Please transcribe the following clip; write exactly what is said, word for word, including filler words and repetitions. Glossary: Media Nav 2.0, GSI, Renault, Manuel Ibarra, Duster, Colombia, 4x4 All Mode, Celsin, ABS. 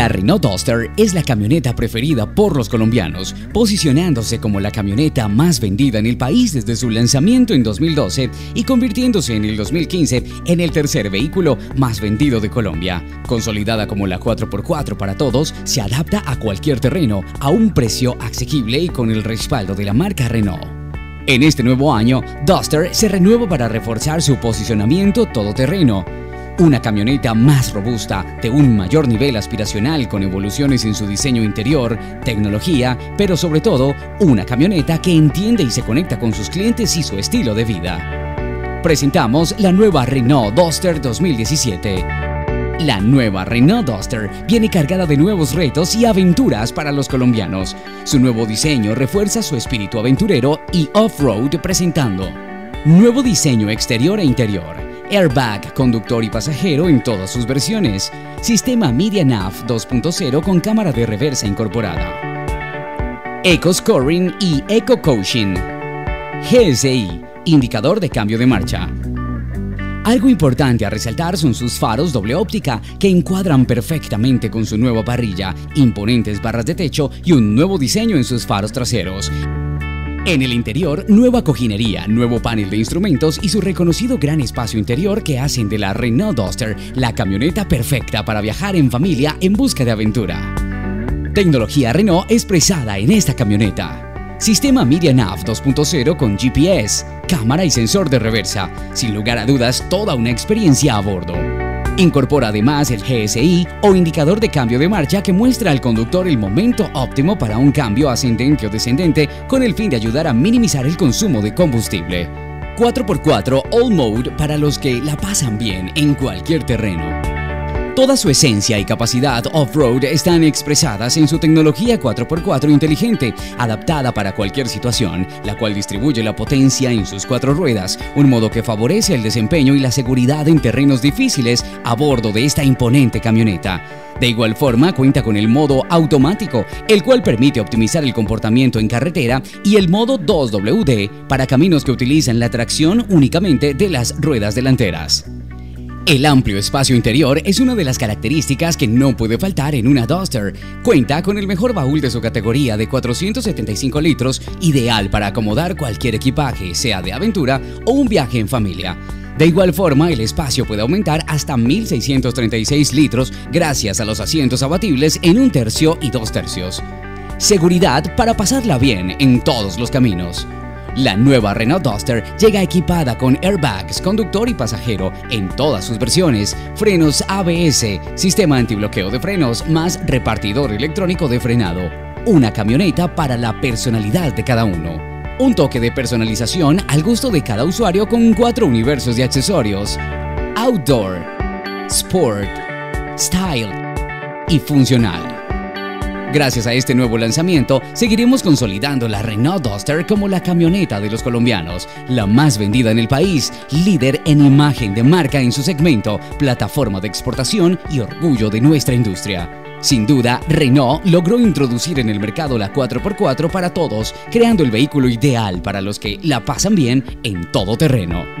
La Renault Duster es la camioneta preferida por los colombianos, posicionándose como la camioneta más vendida en el país desde su lanzamiento en dos mil doce y convirtiéndose en el dos mil quince en el tercer vehículo más vendido de Colombia. Consolidada como la cuatro por cuatro para todos, se adapta a cualquier terreno, a un precio asequible y con el respaldo de la marca Renault. En este nuevo año, Duster se renueva para reforzar su posicionamiento todoterreno. Una camioneta más robusta, de un mayor nivel aspiracional con evoluciones en su diseño interior, tecnología, pero sobre todo, una camioneta que entiende y se conecta con sus clientes y su estilo de vida. Presentamos la nueva Renault Duster dos mil diecisiete. La nueva Renault Duster viene cargada de nuevos retos y aventuras para los colombianos. Su nuevo diseño refuerza su espíritu aventurero y off-road presentando nuevo diseño exterior e interior, airbag, conductor y pasajero en todas sus versiones, sistema Media Nav dos punto cero con cámara de reversa incorporada, eco-scoring y eco-coaching, G S I, indicador de cambio de marcha. Algo importante a resaltar son sus faros doble óptica que encuadran perfectamente con su nueva parrilla, imponentes barras de techo y un nuevo diseño en sus faros traseros. En el interior, nueva cojinería, nuevo panel de instrumentos y su reconocido gran espacio interior que hacen de la Renault Duster la camioneta perfecta para viajar en familia en busca de aventura. Tecnología Renault expresada en esta camioneta. Sistema Media Nav dos punto cero con G P S, cámara y sensor de reversa. Sin lugar a dudas, toda una experiencia a bordo. Incorpora además el G S I o indicador de cambio de marcha que muestra al conductor el momento óptimo para un cambio ascendente o descendente con el fin de ayudar a minimizar el consumo de combustible. cuatro por cuatro All Mode para los que la pasan bien en cualquier terreno. Toda su esencia y capacidad off-road están expresadas en su tecnología cuatro por cuatro inteligente, adaptada para cualquier situación, la cual distribuye la potencia en sus cuatro ruedas, un modo que favorece el desempeño y la seguridad en terrenos difíciles a bordo de esta imponente camioneta. De igual forma, cuenta con el modo automático, el cual permite optimizar el comportamiento en carretera, y el modo dos W D para caminos que utilizan la tracción únicamente de las ruedas delanteras. El amplio espacio interior es una de las características que no puede faltar en una Duster. Cuenta con el mejor baúl de su categoría de cuatrocientos setenta y cinco litros, ideal para acomodar cualquier equipaje, sea de aventura o un viaje en familia. De igual forma, el espacio puede aumentar hasta mil seiscientos treinta y seis litros gracias a los asientos abatibles en un tercio y dos tercios. Seguridad para pasarla bien en todos los caminos. La nueva Renault Duster llega equipada con airbags, conductor y pasajero en todas sus versiones, frenos A B S, sistema antibloqueo de frenos más repartidor electrónico de frenado. Una camioneta para la personalidad de cada uno. Un toque de personalización al gusto de cada usuario con cuatro universos de accesorios: outdoor, sport, style y funcional. Gracias a este nuevo lanzamiento, seguiremos consolidando la Renault Duster como la camioneta de los colombianos, la más vendida en el país, líder en imagen de marca en su segmento, plataforma de exportación y orgullo de nuestra industria. Sin duda, Renault logró introducir en el mercado la cuatro por cuatro para todos, creando el vehículo ideal para los que la pasan bien en todo terreno.